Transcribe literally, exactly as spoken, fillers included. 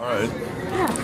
All right. Yeah.